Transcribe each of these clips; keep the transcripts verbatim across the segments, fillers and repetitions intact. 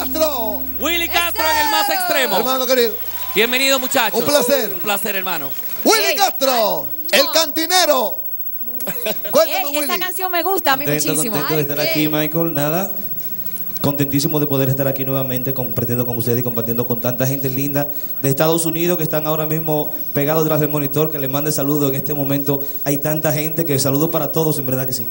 Castro. Willy Castro en el más extremo. Hermano querido. Bienvenido, muchachos. Un placer. Un placer, hermano. Willy Castro, el cantinero. Cuéntanos, Willy. Esta canción me gusta a mí contento, muchísimo. Contento de estar aquí, Michael. Nada. Contentísimo de poder estar aquí nuevamente compartiendo con ustedes y compartiendo con tanta gente linda de Estados Unidos que están ahora mismo pegados tras el monitor, que les mande saludos en este momento. Hay tanta gente que saludos para todos, en verdad que sí.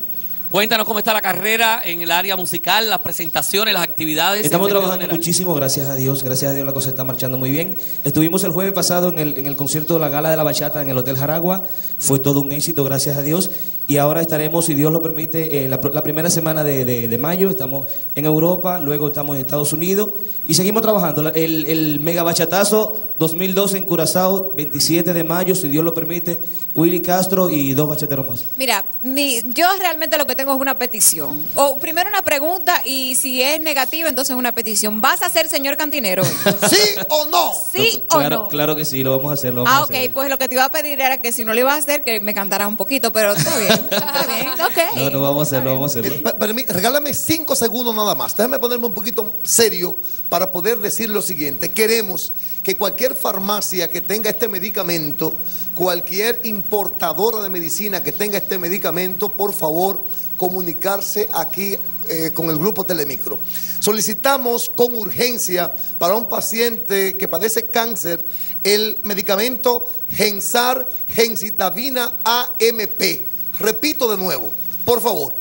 Cuéntanos cómo está la carrera en el área musical, las presentaciones, las actividades. Estamos trabajando muchísimo, gracias a Dios, gracias a Dios la cosa está marchando muy bien. Estuvimos el jueves pasado en el, en el concierto de la Gala de la Bachata en el Hotel Jaragua, fue todo un éxito, gracias a Dios. Y ahora estaremos, si Dios lo permite, eh, la, la primera semana de, de, de mayo, estamos en Europa, luego estamos en Estados Unidos y seguimos trabajando. El, el mega bachatazo dos mil doce en Curazao, veintisiete de mayo, si Dios lo permite, Willy Castro y dos bachateros más. Mira, mi, yo realmente lo que tengo es una petición. O primero una pregunta y si es negativa, entonces una petición. ¿Vas a ser señor cantinero? ¿Sí o no? ¿Sí o claro, no? Claro que sí, lo vamos a hacer. Lo vamos ah, ok, a hacer. Pues lo que te iba a pedir era que si no lo ibas a hacer, que me cantaras un poquito, pero está bien. Okay. No, no vamos a hacerlo, vamos a hacerlo. Para mí, regálame cinco segundos nada más. Déjame ponerme un poquito serio para poder decir lo siguiente. Queremos que cualquier farmacia que tenga este medicamento, cualquier importadora de medicina que tenga este medicamento, por favor, comunicarse aquí eh, con el grupo Telemicro. Solicitamos con urgencia para un paciente que padece cáncer el medicamento Gensar Gemcitabina A M P. Repito de nuevo, por favor,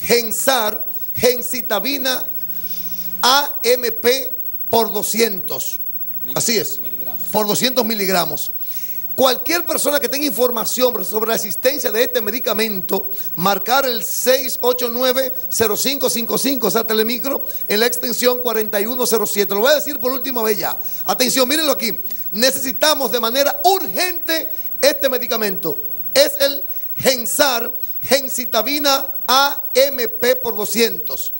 Gensar, Gemcitabina, A M P por doscientos. Así es, por doscientos miligramos. Cualquier persona que tenga información sobre la existencia de este medicamento, marcar el seis ocho nueve, cero cinco cinco cinco, o sea, Telemicro, en la extensión cuatro uno cero siete. Lo voy a decir por última vez ya. Atención, mírenlo aquí. Necesitamos de manera urgente este medicamento. Es el Gensar, Gemcitabina A M P por doscientos.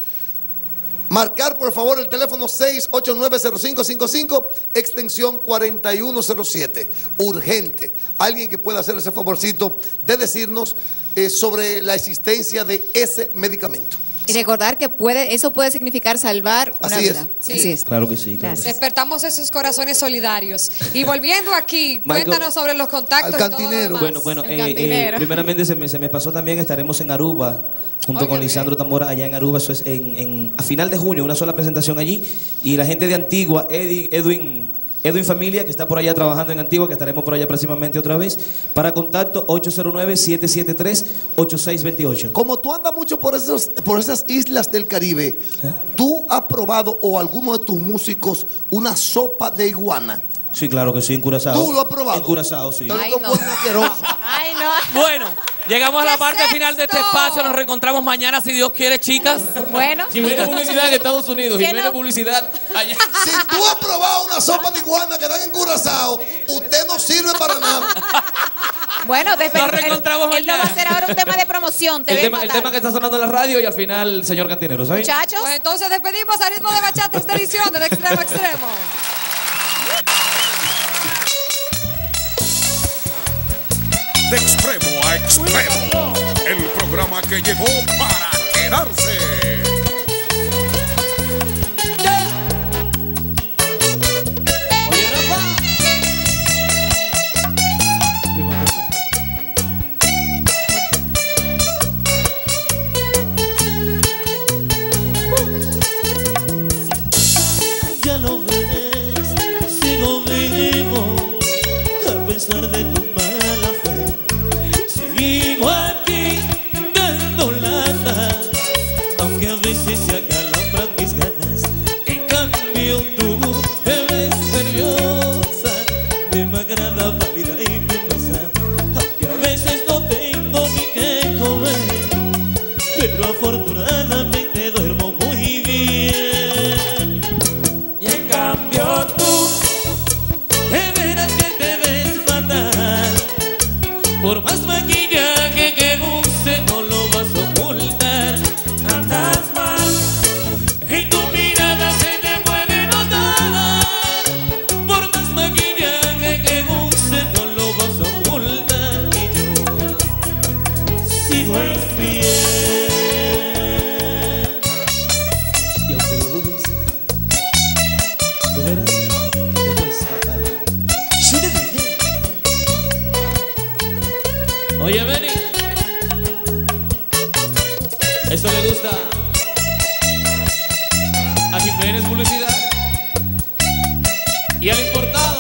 Marcar por favor el teléfono seis ocho nueve, cero cinco cinco cinco, extensión cuatro uno cero siete. Urgente. Alguien que pueda hacer ese favorcito de decirnos eh, sobre la existencia de ese medicamento. Y recordar que puede, eso puede significar salvar una Así vida. Es. Sí. Así es. Claro que sí. Claro. Despertamos esos corazones solidarios. Y volviendo aquí, cuéntanos sobre los contactos. Al cantinero. Y todo lo demás. Bueno, bueno, eh, eh, primeramente se me, se me pasó también, estaremos en Aruba, junto Oye, con Lisandro Tamora, allá en Aruba, eso es en, en, a final de junio, una sola presentación allí. Y la gente de Antigua, Edwin... Edwin Edwin Familia, que está por allá trabajando en Antigua, que estaremos por allá próximamente otra vez. Para contacto, ocho cero nueve, siete siete tres, ocho seis dos ocho. Como tú andas mucho por, esos, por esas islas del Caribe, ¿eh? ¿Tú has probado o alguno de tus músicos una sopa de iguana? Sí, claro que sí, en Curazao. ¿Tú lo has probado? En Curazao, sí. Ay, no. Ay, no. Bueno, llegamos a la parte es final de este espacio. Nos reencontramos mañana, si Dios quiere, chicas. Bueno. Jimena Publicidad en Estados Unidos. Jimena no? Publicidad allá. Si tú has probado una sopa de iguana que dan en Curazao, usted no sirve para nada. Bueno, después nos reencontramos mañana. Él no va a hacer ahora un tema de promoción. Te el, tema, el tema que está sonando en la radio y al final, señor cantinero, ¿sabes? Muchachos. Pues entonces despedimos al ritmo de bachata esta edición del Extremo Extremo. De extremo a extremo, el programa que llegó para quedarse. Yeah. Oye, Rafa. Ya lo ves, sigo vivo, a pesar de tu mala fe. Sigo aquí dando lata, aunque a veces Eso me gusta. Aquí tenés publicidad. Y al importado.